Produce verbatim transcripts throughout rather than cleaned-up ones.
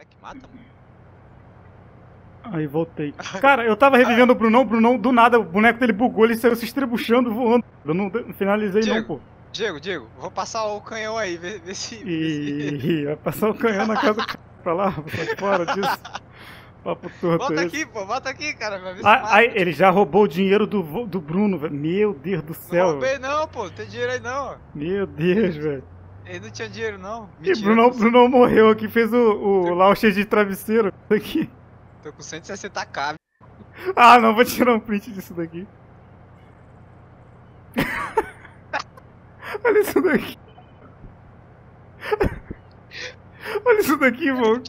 É que mata, mano. Aí voltei. Cara, eu tava revivendo o Brunão, o Brunão, do nada, o boneco dele bugou, ele saiu se estrebuchando, voando. Eu não finalizei Diego, não, pô. Diego, Diego, vou passar o canhão aí, vê, vê se... Ih, vai passar o canhão na casa do c... pra lá, pra fora disso. Papo torto. Bota aqui, pô, bota aqui, cara. Vai ver se ah, aí, ele já roubou o dinheiro do, do Bruno, velho. Meu Deus do céu. Não roubei não, pô, não tem dinheiro aí não. Meu Deus, velho. Ele não tinha dinheiro não. Mentira, e o Brunão, Brunão morreu aqui, fez o, o lá o cheio de travesseiro aqui. Tô com cento e sessenta k. Ah, não, vou tirar um print disso daqui. Olha isso daqui. Olha isso daqui, mano.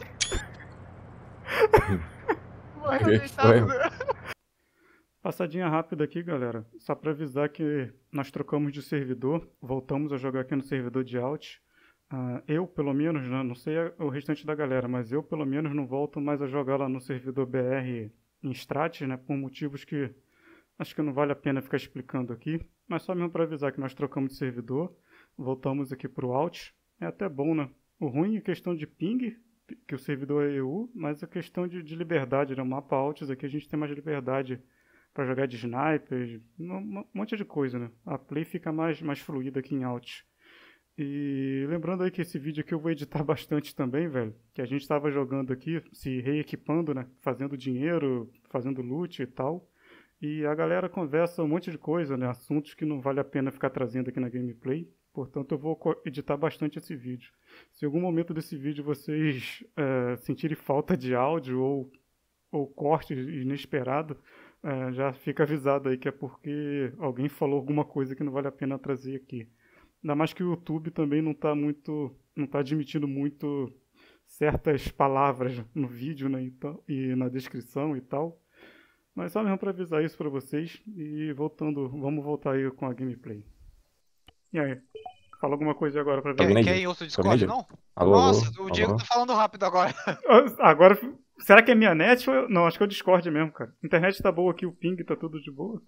Passadinha rápida aqui, galera. Só pra avisar que nós trocamos de servidor. Voltamos a jogar aqui no servidor de Alt. Uh, eu, pelo menos, né, não sei o restante da galera, mas eu, pelo menos, não volto mais a jogar lá no servidor B R em Strat, né, por motivos que acho que não vale a pena ficar explicando aqui. Mas só mesmo para avisar que nós trocamos de servidor, voltamos aqui para o Alt. É até bom, né? O ruim é questão de ping, que o servidor é E U, mas a questão de, de liberdade, né? O mapa Alts aqui a gente tem mais liberdade para jogar de snipers, um monte de coisa, né? A play fica mais, mais fluida aqui em Alt. E lembrando aí que esse vídeo aqui eu vou editar bastante também, velho, que a gente estava jogando aqui, se reequipando, né, fazendo dinheiro, fazendo loot e tal, e a galera conversa um monte de coisa, né, assuntos que não vale a pena ficar trazendo aqui na gameplay, portanto eu vou editar bastante esse vídeo. Se em algum momento desse vídeo vocês é, sentirem falta de áudio ou, ou corte inesperado, é, já fica avisado aí que é porque alguém falou alguma coisa que não vale a pena trazer aqui. Ainda mais que o YouTube também não está muito, não tá admitindo muito certas palavras no vídeo, né, e, tal, e na descrição e tal. Mas só mesmo para avisar isso para vocês. E voltando, vamos voltar aí com a gameplay. E aí? Fala alguma coisa agora para ver. Quer ir outro Discord, não? Alô, nossa, alô, o Diego alô. Tá falando rápido agora. Agora, será que é minha net? Ou eu... Não, acho que é o Discord mesmo, cara. A internet tá boa aqui, o ping tá tudo de boa.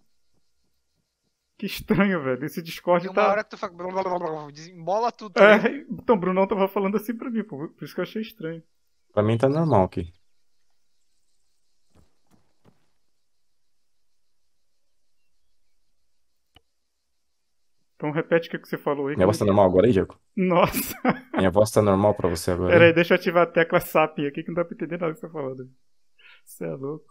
Que estranho, velho. Esse Discord uma tá... uma hora que tu fala... Desembola tudo. É, né? Então, o Brunão tava falando assim pra mim, pô. Por isso que eu achei estranho. Pra mim tá normal aqui. Então repete o que você falou aí. Minha voz tá normal agora aí, Diego? Nossa. Minha voz tá normal pra você agora. Peraí, deixa eu ativar a tecla S A P aqui que não dá pra entender nada do que você tá falando. Você é louco.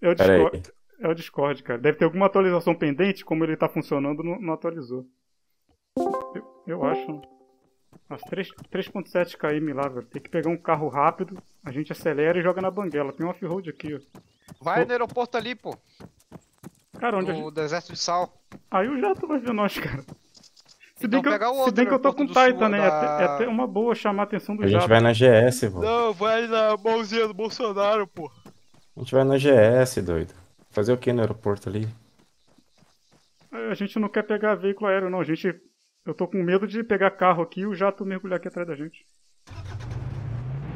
É o Discord. É o Discord, cara. Deve ter alguma atualização pendente, como ele tá funcionando, não, não atualizou. Eu, eu acho. As três ponto sete k lá, velho. Tem que pegar um carro rápido, a gente acelera e joga na banguela. Tem um off-road aqui, ó. Vai pô. No aeroporto ali, pô. Cara, onde o gente... deserto de sal. Aí o jato vai ver nós, cara. Se bem, então, que, eu, se bem que eu tô com Titan, né? Da... É, até, é até uma boa chamar a atenção do jato. A gente jato. Vai na G S, pô. Não, vai na mãozinha do Bolsonaro, pô. A gente vai na G S, doido. Fazer o que no aeroporto ali? A gente não quer pegar veículo aéreo, não. A gente... Eu tô com medo de pegar carro aqui e o jato mergulhar aqui atrás da gente.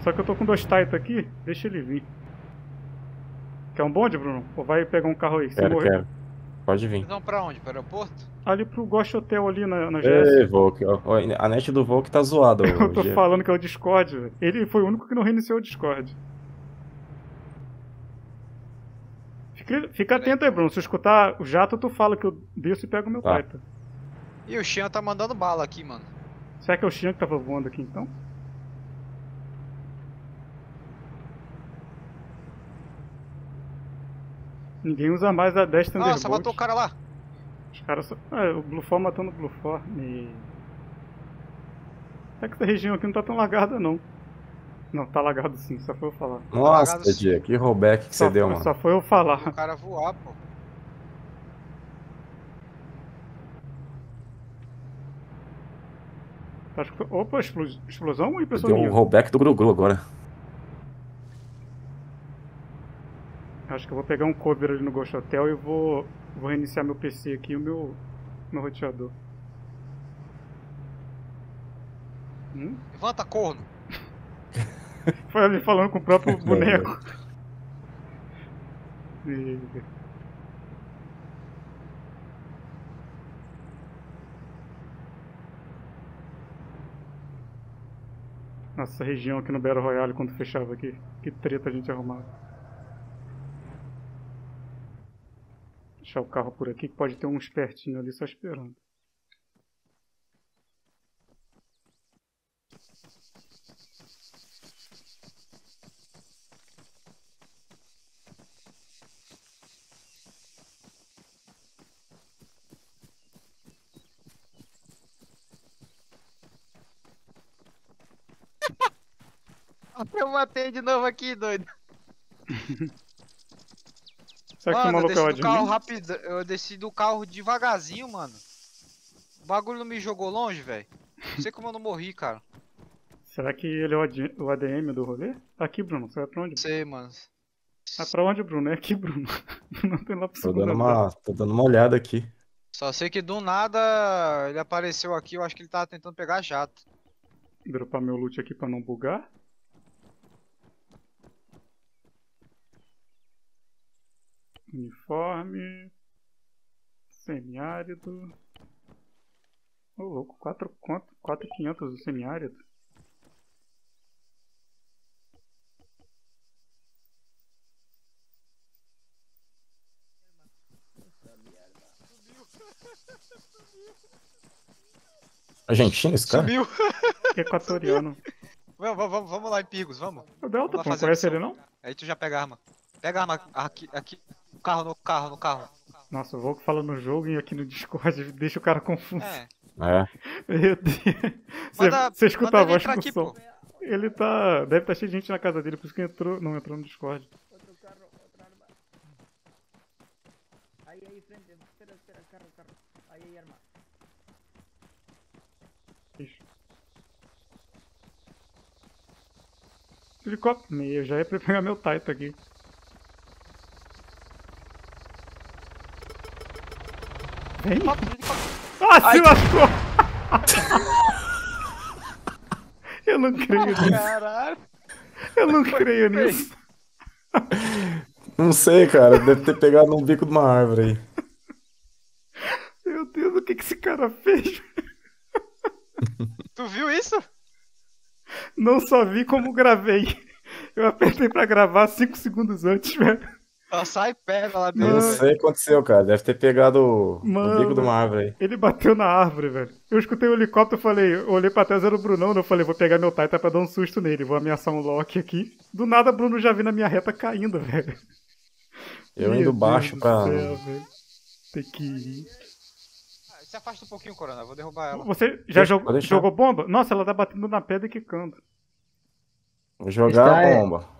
Só que eu tô com dois Titan aqui. Deixa ele vir. Quer um bonde, Bruno? Ou vai pegar um carro aí? Quero, morrer. Quero. Pode vir. Então pra onde? Pro aeroporto? Ali pro Ghost Hotel ali na, na G S. Ei, Volk. A net do Volk tá zoada. Eu tô dia. Falando que é o Discord, velho. Ele foi o único que não reiniciou o Discord. Fica atento aí, Bruno. Se eu escutar o jato, tu fala que eu desço e pego o meu tá. Titan. E o Xian tá mandando bala aqui, mano. Será que é o Xian que tava voando aqui, então? Ninguém usa mais a dez Thunderbolt. Nossa, matou o cara lá. Os caras só... Ah, o Bluefor matando o Bluefor. E... Será que essa região aqui não tá tão lagada, não? Não, tá lagado sim, só foi eu falar. Nossa, tá Diego, que rollback que só você deu, mano. Só foi eu falar. O cara voar, pô. Acho que... Opa, explosão aí, pessoal. Deu minha? Um rollback do Gru-Gru agora. Acho que eu vou pegar um cover ali no Ghost Hotel e vou, vou reiniciar meu P C aqui e o meu, meu roteador. Hum? Levanta, corno. Foi ele falando com o próprio boneco. E... essa região aqui no Battle Royale quando fechava aqui. Que treta a gente arrumava. Deixar o carro por aqui que pode ter uns pertinho ali só esperando. Eu matei de novo aqui, doido. Será que o maluco é o admin? Eu desci do carro devagarzinho, mano. O bagulho não me jogou longe, velho. Não sei como eu não morri, cara. Será que ele é o A D M do rolê? Aqui, Bruno. Você vai pra onde? Sei, mano. Ah, pra onde, Bruno? É aqui, Bruno. Não tem lá pra tô dando uma, tô dando uma olhada aqui. Só sei que do nada ele apareceu aqui. Eu acho que ele tava tentando pegar jato. Dropar meu loot aqui pra não bugar. Uniforme, semiárido. Ô oh, louco, quatro mil e quinhentos do semiárido. Argentino, esse cara? Subiu! Equatoriano. Vamos, vamos, vamos lá, Epigos, vamos. O Delta, não conhece ele não? Aí tu já pega a arma. Pega a arma aqui, aqui. No carro, no carro, no carro. Nossa, o Volk fala no jogo e aqui no Discord deixa o cara confuso. É. É. Meu Deus. Manda, você escuta a voz do aqui, som. Pô. Ele tá... Deve estar cheio de gente na casa dele, por isso que entrou... Não, entrou no Discord. Outro carro, outra arma. Aí, aí, frente. Espera, espera, carro, carro. Aí, aí, arma. Ixi. Helicóptero. Eu já ia pra pegar meu Taito aqui. Vem? Ah, ai, se lascou! Eu não creio nisso. Caralho! Eu não creio nisso. Não sei, cara. Deve ter pegado no bico de uma árvore aí. Meu Deus, o que, que esse cara fez? Tu viu isso? Não só vi como gravei. Eu apertei pra gravar cinco segundos antes, velho. Só sai e pega lá dentro. Eu não sei o que aconteceu, cara. Deve ter pegado mano, o bico de uma árvore aí. Ele bateu na árvore, velho. Eu escutei o helicóptero, falei, olhei pra trás, era o Brunão. Eu falei, vou pegar meu Taita pra dar um susto nele. Vou ameaçar um Loki aqui. Do nada, Bruno já vi na minha reta caindo, velho. Eu meu indo Deus baixo pra... Céu, tem que ir. Ah, se afasta um pouquinho, Corona. Eu vou derrubar ela. Você já deixa, jogou, jogou bomba? Nossa, ela tá batendo na pedra e quicando. Vou jogar está a bomba. É...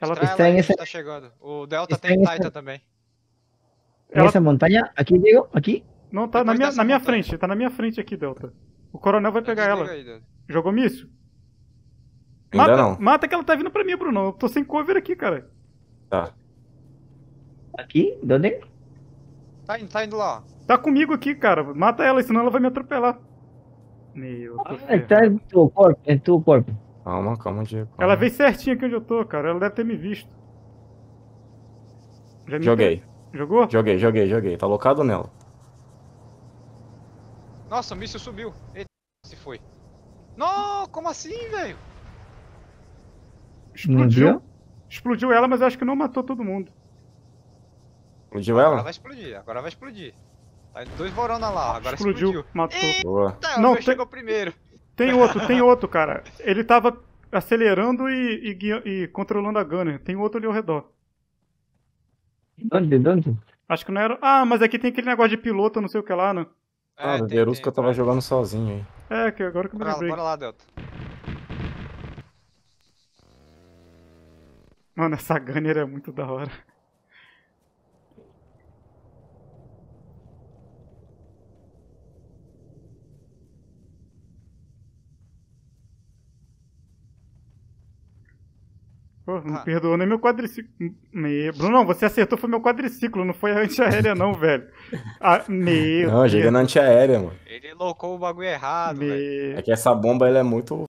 Ela estranha essa... tá chegando. O Delta estranha tem Taita essa... também. Ela... Essa montanha? Aqui, Diego? Aqui? Não, tá depois na minha, na minha frente. Tá na minha frente aqui, Delta. O coronel vai pegar ela. Aí, jogou míssil? Mata, ainda não. Mata que ela tá vindo pra mim, Bruno. Eu tô sem cover aqui, cara. Tá. Aqui? De onde? Tá indo, tá indo lá. Tá comigo aqui, cara. Mata ela, senão ela vai me atropelar. Meu Deus. Ah, tá em teu corpo, em teu corpo. Calma, calma, Diego. Calma. Ela veio certinho aqui onde eu tô, cara. Ela deve ter me visto. Já me joguei. Pe... Jogou? Joguei, joguei, joguei. Tá locado nela. Nossa, o míssil subiu. Eita, se foi. Não, como assim, velho? Explodiu. Explodiu ela, mas eu acho que não matou todo mundo. Explodiu agora ela? Agora vai explodir, agora vai explodir. Tá dois vorona lá, agora explodiu. Explodiu, matou. Eita, boa. Não, tem... chegou primeiro. Tem outro, tem outro, cara. Ele tava acelerando e, e, e controlando a gunner. Tem outro ali ao redor. Onde? Onde? Acho que não era... Ah, mas aqui tem aquele negócio de piloto, não sei o que lá, né? Ah, é, o Verusco que eu tava jogando sozinho aí. É, que agora que eu me lembrei. Bora lá, Delta. Mano, essa gunner é muito da hora. Pô, não ah. perdoou nem meu quadriciclo. Me... Bruno, você acertou, foi meu quadriciclo, não foi a antiaérea não, velho. Ah, meu não, eu joguei na antiaérea, mano. Ele locou o bagulho errado, me... velho. É que essa bomba, ela é muito...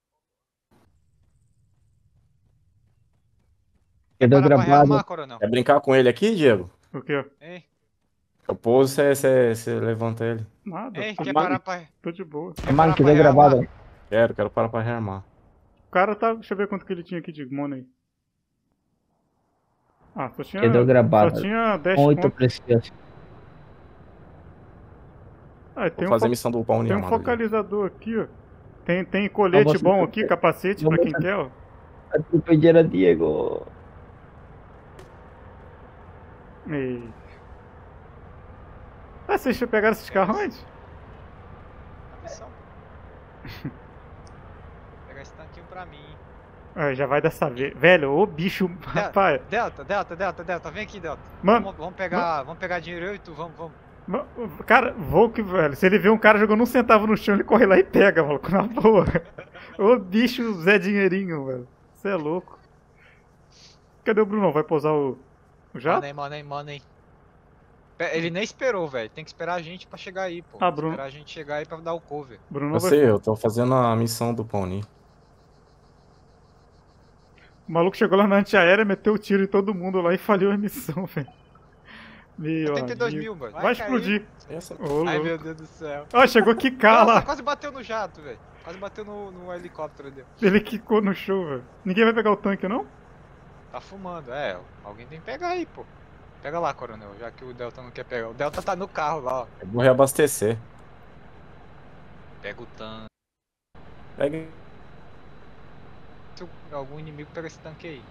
É, rearmar, é brincar com ele aqui, Diego? O quê? Ei. Eu pouso, você levanta ele. Nada. Ei, quer parar pra... Tô de boa. Quer mano, que deu gravado. Quero, quero parar pra rearmar. O cara tá... Deixa eu ver quanto que ele tinha aqui de money. Ah, só tinha... Eu dou gravado. Só tinha dez oito preciosos. Ah, tem Vou um fazer fo... missão do Paul Tem um focalizador ali. Aqui, ó. Tem, tem colete ah, bom aqui, capacete pra quem quer, ó. A trupedeira Diego. Ei. Ah, vocês pegaram esses carros antes? A missão. Vou pegar esse tanquinho pra mim. Ah, já vai dessa vez. Velho, ô bicho, Delta, rapaz. Delta, Delta, Delta, Delta, vem aqui, Delta. Mano, vamos, vamos, pegar, mano. vamos pegar dinheiro eu e tu, vamos, vamos. Cara, vou que, velho, se ele vê um cara jogando um centavo no chão, ele corre lá e pega, maluco, na boa. Ô bicho Zé Dinheirinho, velho. Você é louco. Cadê o Bruno? Vai pousar o... o jato? Money, money, money. Ele nem esperou, velho. Tem que esperar a gente pra chegar aí, pô. Ah, Bruno. Esperar a gente chegar aí pra dar o cover. Bruno eu vai... sei, eu tô fazendo a missão do Pony. O maluco chegou lá na antiaérea, meteu o tiro em todo mundo lá e falhou a missão, velho. Meu oitenta e dois mil, mano. Vai, vai explodir. Essa... Oh, ai, meu Deus do céu. Ó, oh, chegou a quicar lá. Quase bateu no jato, velho. Quase bateu no, no helicóptero dele. Ele quicou no show, velho. Ninguém vai pegar o tanque, não? Tá fumando, é. Alguém tem que pegar aí, pô. Pega lá, coronel, já que o Delta não quer pegar. O Delta tá no carro lá, ó. Eu vou reabastecer. Pega o tanque. Pega. Se algum inimigo pega esse tanque aí.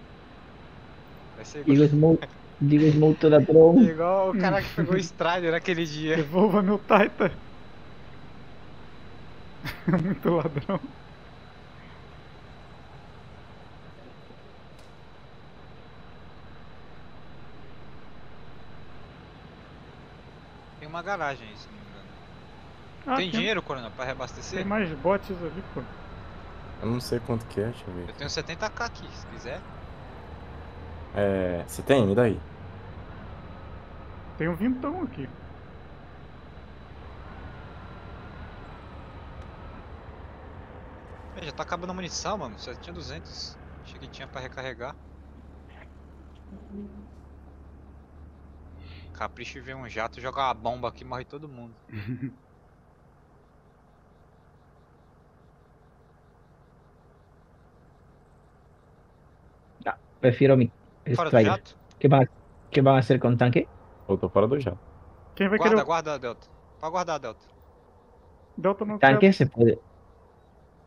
Vai ser igual. Diga os multos da Tron. Igual o cara que pegou o Strider naquele dia. Devolva meu Titan. Muito ladrão. Tem uma garagem aí, se não me engano. Ah, tem, tem dinheiro, coronel, pra reabastecer? Tem mais botes ali, pô. Eu não sei quanto que é, deixa eu ver. Eu tenho setenta k aqui, se quiser. É... Você tem? Me dá aí. Tem um vintão aqui. É, já tá acabando a munição, mano. Só tinha duzentos. Achei que tinha pra recarregar. Capricho e vem um jato, joga uma bomba aqui e morre todo mundo. Tá, prefiro me. Fora do jato? Que vai, que vai ser com o tanque? Eu tô fora do jato. Quem vai guarda, querer... guarda, Delta. Pode guardar, Delta. Delta não tanque quer... se pode...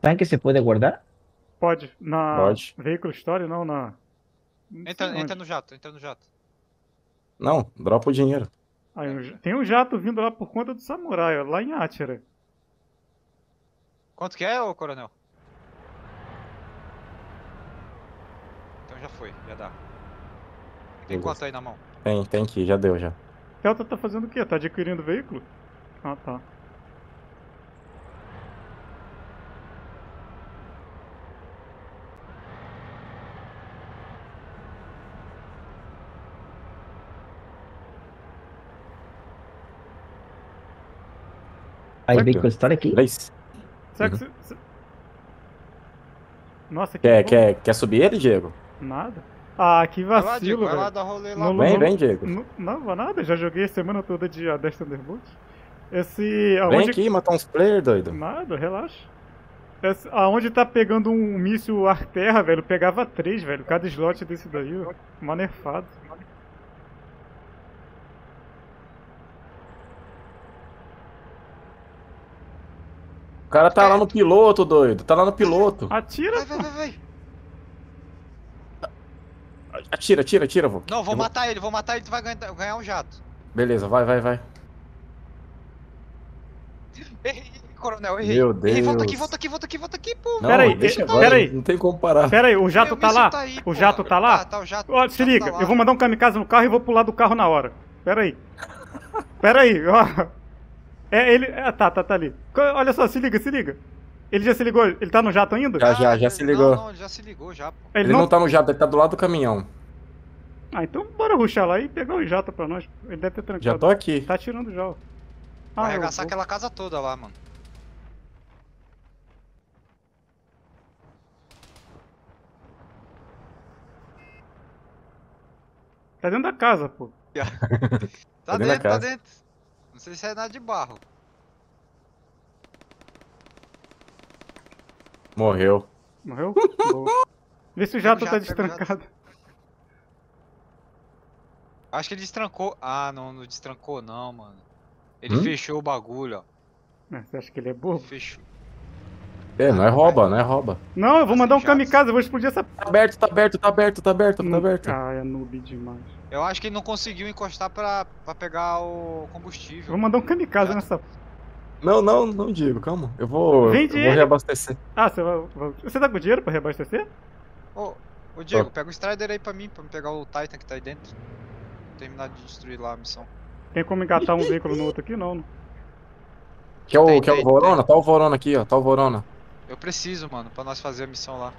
Tanque se pode guardar? Pode. Na... Pode. Veículo história, não na... Entra, não entra no jato, entra no jato. Não, dropa o dinheiro. Aí, um... Tem um jato vindo lá por conta do samurai, ó, lá em Átira. Quanto que é, ô coronel? Então já foi, já dá. Tem quanto aí na mão? Tem, tem que ir, já deu já. Delta tá fazendo o quê? Tá adquirindo veículo? Ah, tá. Aí veículo história aqui? Três. Será que você... Nossa, que quer, quer, quer subir ele, Diego? Nada. Ah, que vacilo, vai lá, Diego, vai lá dar rolê lá. Não, vem, não, vem, Diego. Não, não, não, nada, já joguei a semana toda de A dez Thunderbolt. Esse... Aonde... Vem aqui, matar uns players, doido. Nada, relaxa. Esse, aonde tá pegando um míssil ar-terra, velho, pegava três, velho. Cada slot desse daí, ó. Manefado. O cara tá lá no piloto, doido. Tá lá no piloto. Atira, vai, vai, vai, vai. Atira, atira, atira, vô. Não, vou eu matar vou... ele, vou matar ele, tu vai ganhar, ganhar um jato. Beleza, vai, vai, vai. Ei, coronel, errei. Meu Deus. Errei, volta aqui, volta aqui, volta aqui, volta aqui, pô. Pera aí, deixa agora, pera aí. Não tem como parar. Pera aí, o jato tá lá? Tá aí, o jato tá lá? Tá, tá, o jato, ó, se liga, tá eu vou mandar um kamikaze no carro e vou pular do carro na hora. Pera aí. Pera aí, ó. É, ele... É, tá, tá, tá ali. Olha só, se liga, se liga. Ele já se ligou? Ele tá no jato ainda? Já, já, já se ligou. Não, não, ele já se ligou já, pô. Ele, ele não... não tá no jato, ele tá do lado do caminhão. Ah, então bora rushar lá e pegar o jato pra nós. Ele deve ter trancado. Já tô aqui. Tá atirando já, ó. Ah, vai arregaçar aquela casa toda lá, mano. Tá dentro da casa, pô. Tá dentro, tá dentro. Não sei se é nada de barro. Morreu. Morreu? Boa. Vê se o jato tá destrancado. Acho que ele destrancou. Ah, não, não destrancou não, mano. Ele hum? fechou o bagulho, ó. Mas você acha que ele é bobo? Fechou. É, não é rouba, não é rouba. Não, eu vou mandar um kamikaze, eu vou explodir essa... Tá aberto, tá aberto, tá aberto, tá aberto, tá aberto. Ah, é noob demais. Eu acho que ele não conseguiu encostar pra, pra pegar o combustível. Eu vou mandar um kamikaze é. nessa... Não, não, não digo, calma. Eu vou, eu vou reabastecer. Ah, você vai... Você tá com dinheiro pra reabastecer? Ô, ô Diego, oh. pega o Strider aí pra mim, pra me pegar o Titan que tá aí dentro. Terminar de destruir lá a missão. Tem como engatar um veículo no outro aqui? Não, não. Quer o, tem, quer tem, o Vorona? Tem. Tá o Vorona aqui, ó, tá o Vorona. Eu preciso, mano, pra nós fazer a missão lá.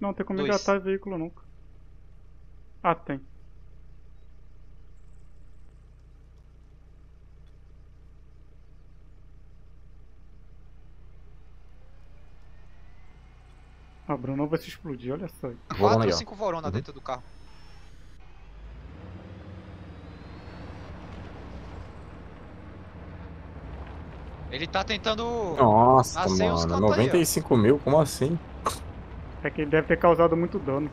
Não, tem como engatar o veículo nunca. Ah, tem. Ah, Bruno vai se explodir, olha só. Quatro ou cinco Vorona uhum. dentro do carro. Ele tá tentando... Nossa, mano, noventa e cinco mil, como assim? É que ele deve ter causado muito dano.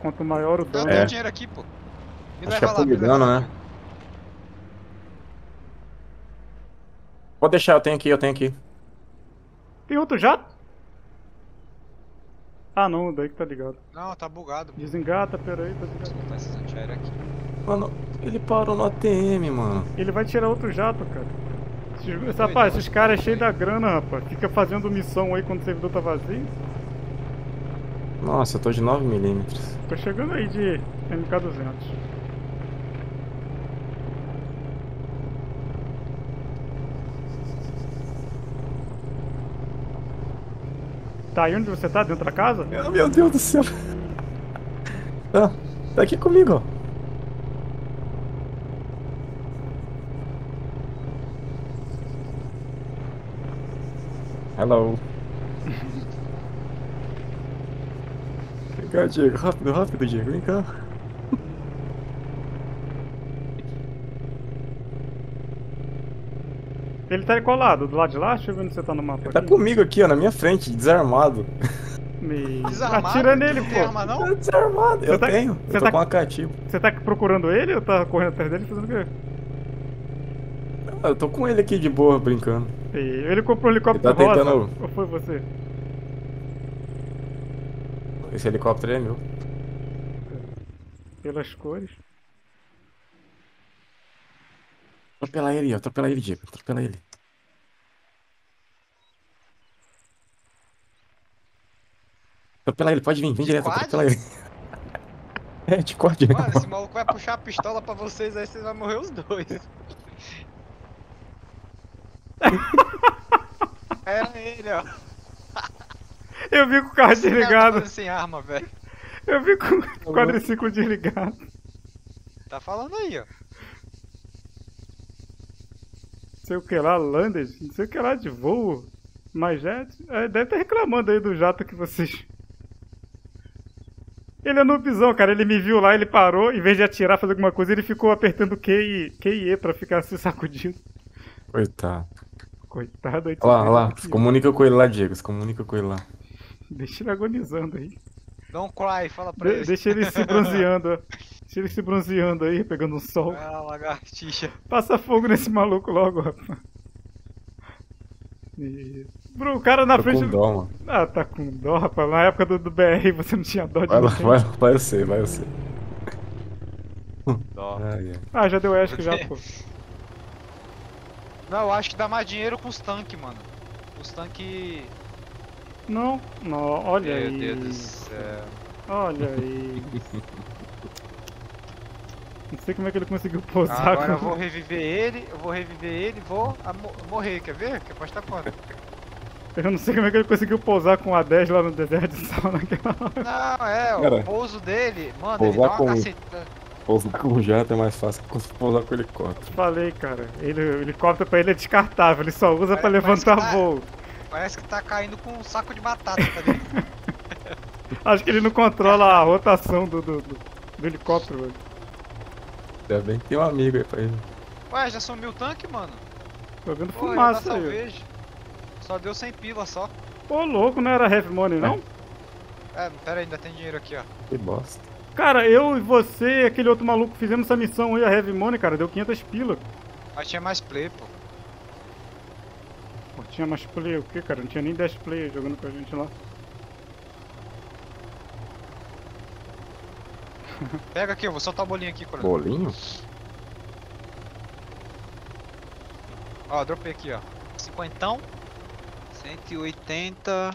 Quanto maior o dano... Eu tenho dinheiro aqui, pô. Me leva lá, me leva lá. Pode deixar, eu tenho aqui, eu tenho aqui. Tem outro jato? Ah não, daí que tá ligado. Não, tá bugado. Mano. Desengata, peraí, tá ligado. Vou botar esses antiaéreos aqui. Mano, ele parou no A T M, mano. Ele vai tirar outro jato, cara. Esses, rapaz, esses caras é cheios da grana, rapaz. Fica fazendo missão aí quando o servidor tá vazio. Nossa, eu tô de nove milímetros. Tô chegando aí de M K duzentos. Tá, e onde você tá? Dentro da casa? Meu, meu Deus do céu. Ah, tá aqui comigo, ó. Hello. Vem cá, Diego, rápido, rápido, Diego, vem cá. Ele tá de qual lado? Do lado de lá? Deixa eu ver onde você tá no mapa. Ele tá comigo aqui, ó, na minha frente, desarmado. Me... Desarmado? Atira nele, pô. Arma, não? Eu desarmado, eu tá... tenho. Você eu tá... tô com uma cativo. Você tá procurando ele ou tá correndo atrás dele fazendo o quê? Eu tô com ele aqui de boa, brincando. E ele comprou um helicóptero ele tá rosa, tentando... ou foi você? Esse helicóptero é meu. Pelas cores. Atropelar ele, atropelar ele, Diego, atropelar ele. Atropelar ele, pode vir, vem de direto, atropelar ele. É, de corte. Mano, esse maluco vai puxar a pistola pra vocês, aí vocês vão morrer os dois. Era ele, ó. Eu vi com o carro Esse desligado. Tá sem arma, velho. Eu vi com o quadriciclo desligado. Tá falando aí, ó. Não sei o que lá, Landers. Não sei o que lá de voo. Mas já é, deve estar reclamando aí do jato que vocês. Ele é noobzão, cara. Ele me viu lá, ele parou. Em vez de atirar, fazer alguma coisa, ele ficou apertando Q e, Q e E pra ficar se sacudindo. Coitado. Coitado aí. Olha lá, lá. Se comunica com ele lá, Diego. Se comunica com ele lá. Deixa ele agonizando aí. Don't cry, fala pra De ele. Deixa ele se bronzeando. Deixa ele se bronzeando aí, pegando um sol. Ah, lagartixa. Passa fogo nesse maluco logo, rapaz. E... Bro, o cara na Tô frente... com dó, mano. Ah, tá com dó, rapaz. Na época do, do B R você não tinha dó de vai lá, vai lá, vai eu sei, vai eu sei. Dó. Ah, yeah. ah, já deu acho que já, pô. Não, eu acho que dá mais dinheiro com os tanques, mano. Os tanques... Não, não, olha aí. Meu Deus do céu. Olha aí. Não sei como é que ele conseguiu pousar. Agora com... eu vou reviver ele, eu vou reviver ele, vou morrer, quer ver? Quer apostar quanto? Eu não sei como é que ele conseguiu pousar com a dez lá no deserto de sal naquela hora. Não, é, cara, o pouso dele, mano, pousar ele dá uma com... cacetada. Pousar com o jato é mais fácil que pousar com o helicóptero. Falei, cara. Ele, o helicóptero pra ele é descartável, ele só usa parece, pra levantar tá, voo. Parece que tá caindo com um saco de batata, tá ligado? Acho que ele não controla a rotação do, do, do, do helicóptero, velho. Ainda bem que tem um amigo aí pra ele. Ué, já sumiu o tanque, mano? Jogando pô, fumaça aí. Salvejo. Só deu cem pila só. Ô, louco, não era heavy money, não? É, pera aí, ainda tem dinheiro aqui, ó. Que bosta. Cara, eu e você e aquele outro maluco fizemos essa missão aí, a heavy money, cara. Deu quinhentas pila. Mas tinha mais play, pô. Pô, tinha mais play o que, cara? Não tinha nem dez play jogando com a gente lá. Pega aqui, eu vou soltar o bolinho aqui, coronel. Bolinho? Ó, dropei aqui, ó. Cinquentão. cento e oitenta.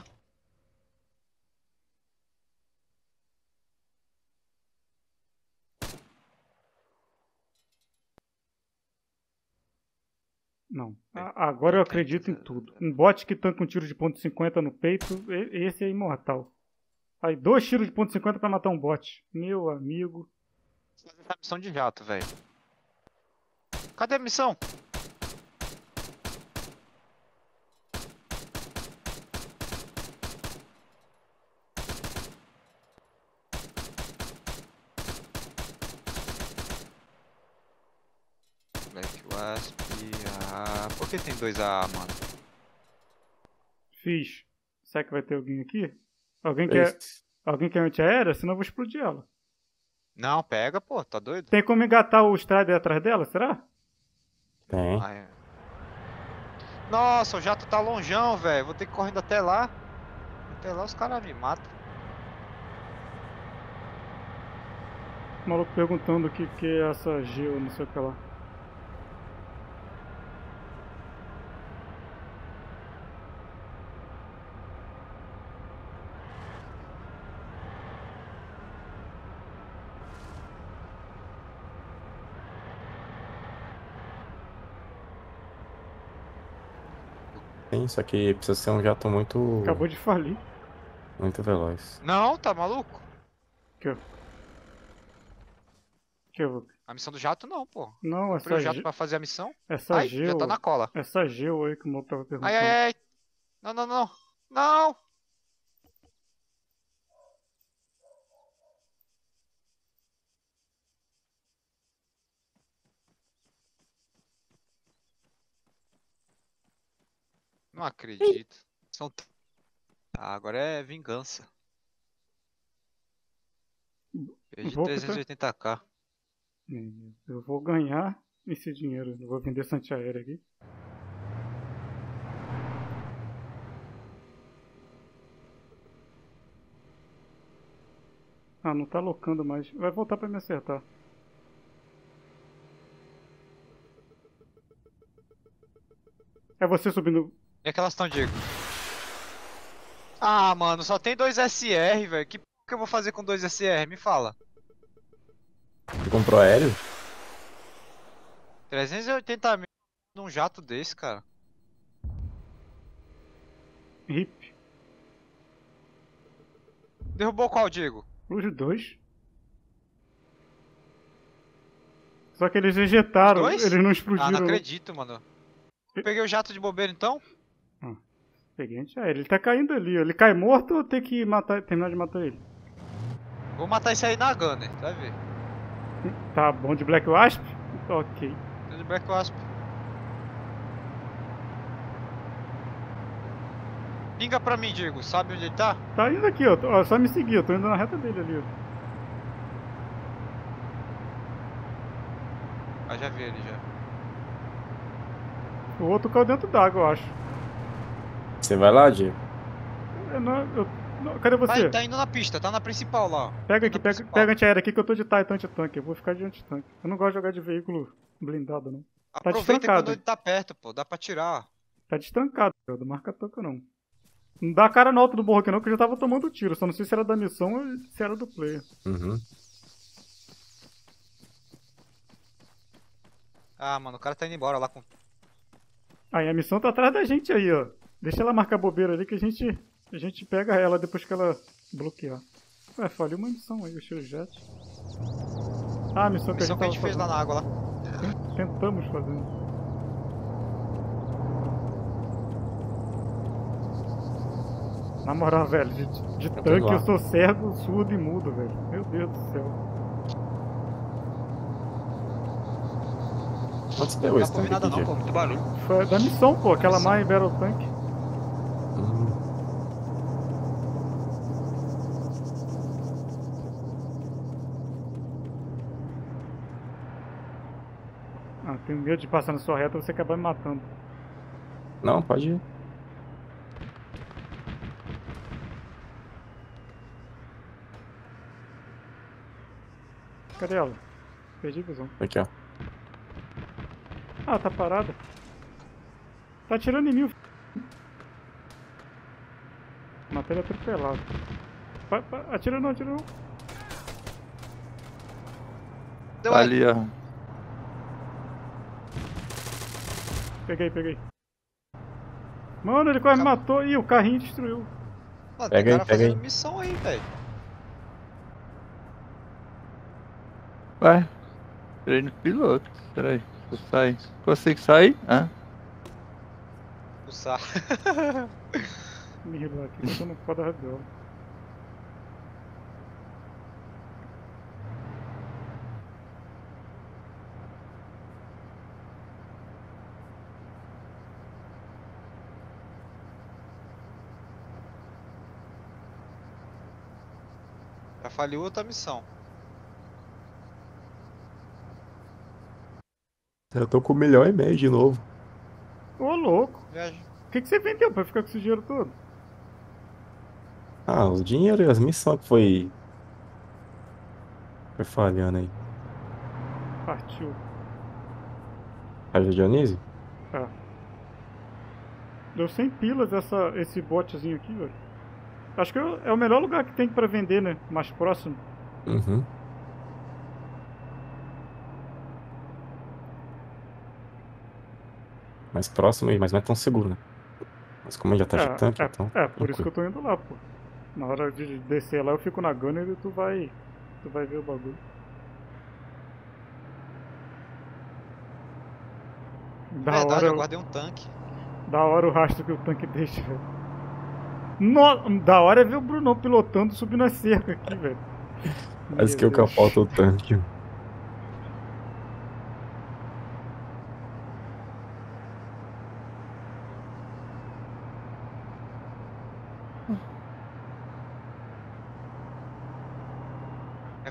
Não. A, agora eu acredito em tudo. Um bot que tanca um tiro de ponto cinquenta no peito, esse é imortal. Aí, dois tiros de ponto cinquenta pra matar um bot. Meu amigo. Fazer essa missão de jato, velho. Cadê a missão? Black Wasp, A... Por que tem dois A, mano? Fiz. Será que vai ter alguém aqui? Alguém quer, alguém quer antiaérea? Senão eu vou explodir ela. Não, pega, pô, tá doido? Tem como engatar o Strider atrás dela, será? Tem. Ah, é. Nossa, o jato tá longeão, velho. Vou ter que ir correndo até lá. Até lá os caras me matam. O maluco perguntando o que, que é essa geo, não sei o que lá. Tem, só que precisa ser um jato muito... Acabou de falir. Muito veloz. Não, tá maluco? Que? Que eu... A missão do jato não, pô. Não, essa... O jato ge... pra fazer a missão? Essa ai, geo... já tá na cola. Essa geo aí que o maluco tava perguntando. Ai, ai, ai. Não, não, não. Não! Não acredito. São... Ah, agora é vingança. Perdi trezentos e oitenta k. Eu vou ganhar esse dinheiro. Eu vou vender essa antiaérea aqui. Ah, não tá locando mais. Vai voltar pra me acertar. É você subindo... E aquelas estão, Diego? Ah, mano, só tem dois S R, velho. Que p*** que eu vou fazer com dois S R? Me fala. Você comprou aéreo? trezentos e oitenta mil num jato desse, cara. Hip. Derrubou qual, Diego? Os dois. Só que eles injetaram, dois? Eles não explodiram. Ah, não acredito, mano. Eu peguei o jato de bobeira, então? Ah, peguei antiaérea. Ele tá caindo ali. Ele cai morto ou tem que matar, terminar de matar ele? Vou matar esse aí na Gunner, vai ver. Tá bom de Black Wasp? Ok. Tô de Black Wasp. Pinga pra mim, Diego. Sabe onde ele tá? Tá indo aqui, ó. Ó, só me seguir. Eu tô indo na reta dele ali, ó. Ah, já vi ele, já. O outro caiu dentro d'água, eu acho. Você vai lá, Diego? Eu não, eu, não, cadê você? Vai, tá indo na pista, tá na principal lá. Pega aqui, pega, pega antiaérea aqui que eu tô de Titan anti-tanque. Eu vou ficar de anti-tanque. Eu não gosto de jogar de veículo blindado, não. Tá aproveita destrancado. Quando ele tá perto, pô. Dá pra tirar. Tá destrancado, pô. Não marca tanca, não. Não dá cara na alta do borro aqui, não, que eu já tava tomando tiro. Só não sei se era da missão ou se era do player. Uhum. Ah, mano, o cara tá indo embora lá com... Aí a missão tá atrás da gente aí, ó. Deixa ela marcar bobeira ali que a gente, a gente pega ela depois que ela bloquear. Ué, falhou uma missão aí, o Shirojat. Ah, a missão, a missão que a gente, que a gente fez lá na água lá. Tentamos fazendo. Na moral, velho, de, de tanque eu sou cego, surdo e mudo, velho. Meu Deus do céu. Quantos B Os estão aqui? Não, pô, muito barulho. Foi da missão, pô, aquela missão. Má em Battle Tank. Hum. Ah, tenho medo de passar na sua reta e você acabar me matando. Não, pode ir. Cadê ela? Perdi a visão. Aqui, ó. Ah, tá parada. Tá atirando em mim. Matei ele atropelado. Atira não, atira não. Deu ali, ó. Peguei, peguei. Mano, ele quase Acab... matou. Ih, o carrinho destruiu. Mano, pega tem cara aí, fazendo aí. Missão aí, velho. Vai, treino piloto, peraí, tu sai, consegue sair? Ah? Puxar. Me rilou aqui, eu tô no pó da radiola. Já falhou outra missão. Eu tô com um milhão e meio de novo. Ô louco! O que, que você vendeu pra ficar com esse dinheiro todo? Ah, o dinheiro e as missões que foi. Foi falhando aí. Partiu. Ajuda Dionísio? Tá. Deu cem pilas essa, esse botezinho aqui, velho. Acho que é o melhor lugar que tem pra vender, né? Mais próximo. Uhum. Mais próximo e mais não é tão seguro, né? Mas como ele já tá de é, tanque, é, então... É, por isso que eu tô indo lá, pô. Na hora de descer lá eu fico na gunner e tu vai... Tu vai ver o bagulho. Da Verdade, hora, eu guardei um tanque. Da hora o rastro que o tanque deixa, velho. No... Da hora é ver o Brunão pilotando, subindo a cerca aqui, velho. Mas que eu capoto o tanque.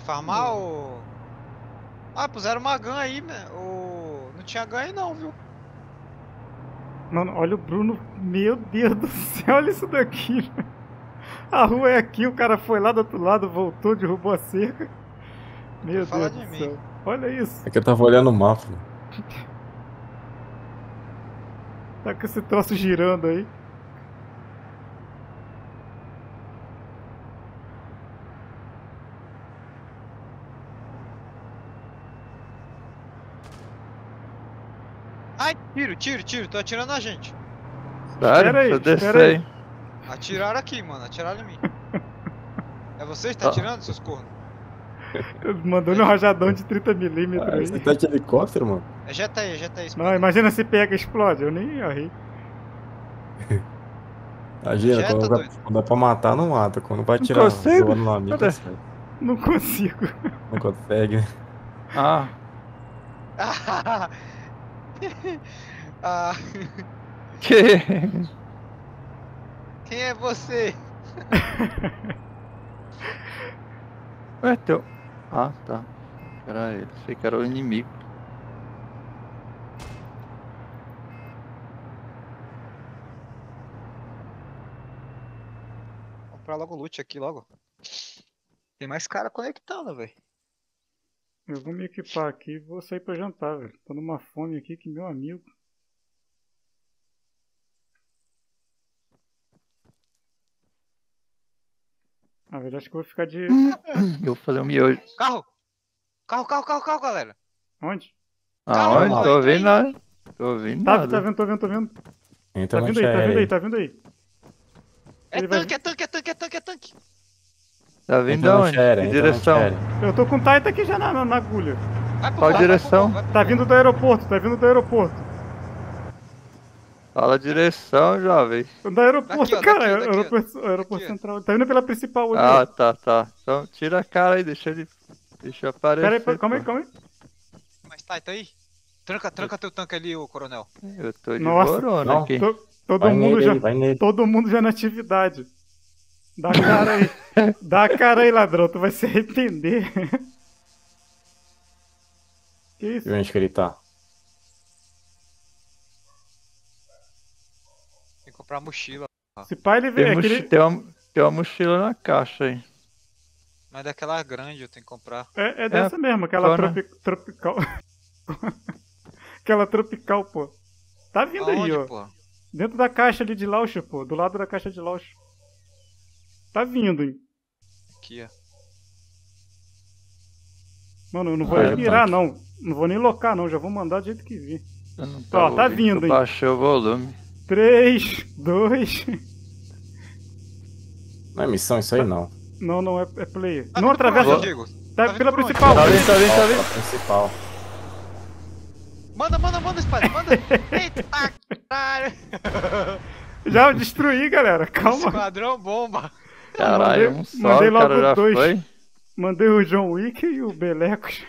Farmar o... Ah, puseram uma gun aí, o... não tinha gun aí não, viu? Mano, olha o Bruno, meu Deus do céu, olha isso daqui. A rua é aqui, o cara foi lá do outro lado, voltou, derrubou a cerca. Meu Deus do céu, olha isso. É que eu tava olhando o mapa. Tá com esse troço girando aí. Tiro, tiro, tiro, tô atirando na gente. Sério? Aí, eu desci. Atiraram aqui, mano, atiraram em mim. É vocês que tá atirando, seus cornos? Mandou no rajadão de trinta milímetros ah, aí. Você tá de helicóptero, mano? É jeta aí, jeta aí. Explode. Não, imagina se pega e explode, eu nem arrei. Imagina, quando dá, quando dá pra matar, não mata. Quando vai atirar, voando no amigo, sai. Não consigo. Não consegue. Ah. Ah. Que? Quem é você? É teu. Ah, tá. Era ele. Sei que era o inimigo. Vou comprar logo o loot aqui, logo. Tem mais cara conectando, velho. Eu vou me equipar aqui e vou sair pra jantar, velho. Tô numa fome aqui que meu amigo. Na verdade, acho que eu vou ficar de... Eu vou fazer um miojo. Carro! Carro, carro, carro, carro, galera! Onde? Aonde? Ah, tô ouvindo nada. Tô ouvindo tá, nada. Tá vendo, tô vendo, tô vendo. Então tá vindo aí, aí, tá vindo aí, tá vindo aí. É Ele tanque, vai... é tanque, é tanque, é tanque, é tanque. Tá vindo então, aonde? Era, que então direção? Eu tô com o Titan aqui já na, na, na agulha. Vai pro Qual carro, direção? Vai pro tá vindo do aeroporto, tá vindo do aeroporto. Fala a direção, jovem. Do aeroporto, daqui, ó, cara. Daqui, daqui, aeroporto, aeroporto daqui, central. Tá vindo pela principal hoje. Ah, tá, tá. Então tira a cara aí, deixa ele. Deixa aparecer. Pera aí, calma aí, calma aí. Mas Titan aí? Tranca, tranca eu... teu tanque ali, ô coronel. Eu tô de Nossa, corona não, aqui. Tô, todo, vai mundo nele, já, vai nele. Todo mundo já na atividade. Dá cara aí. Dá cara aí, ladrão. Tu vai se arrepender. Que isso? E onde que ele tá? Tem que comprar mochila. Se pai ele vem aqui. Tem uma, tem uma mochila na caixa aí. Mas daquela grande eu tenho que comprar. É, é dessa é mesmo, aquela tropi tropical. Aquela tropical, pô. Tá vindo Aonde, aí, ó. Pô? Dentro da caixa ali de laucha, pô. Do lado da caixa de laucha. Tá vindo, hein. Aqui, ó. Mano, eu não vou ah, mirar, é não. Não vou nem locar, não. Já vou mandar do jeito que vir. Tá ó, tá vindo, hein. Baixou o volume. três, dois... Não é missão isso aí, não. Não, não, é, é player. Tá não atravessa, onde, Diego? Tá, tá pela principal. Tá vindo, tá vindo, tá vindo. Principal. Manda, manda, manda, Spider, manda. Eita, caralho. Já destruí, galera, calma. Esquadrão bomba. Caralho, mandei, um solo, mandei logo cara dois. Foi? Mandei o John Wick e o Belecos.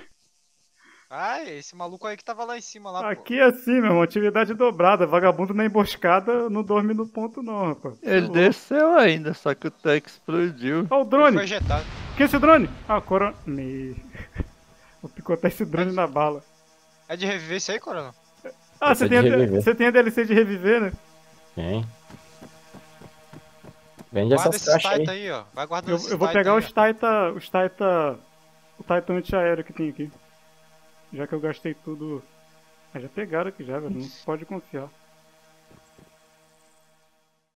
Ah, esse maluco aí que tava lá em cima, lá, Aqui pô. É assim, meu irmão, atividade dobrada. Vagabundo na emboscada não dorme no ponto, não, rapaz. Ele Pô. desceu ainda, só que o tanque explodiu. Ó, o drone! Ele foi ejetado. Que esse drone? Ah, coronel. Me... Vou picotar esse drone é de... na bala. É de reviver isso aí, coronel? Ah, você tem, a... você tem a D L C de reviver, né? Tem. Vende essas caixas aí. aí ó. Vai guardando eu, eu vou pegar aí, os Taita. Os Taita. O Taita antiaéreo que tem aqui. Já que eu gastei tudo... Ah, já pegaram aqui já, velho. Não pode confiar.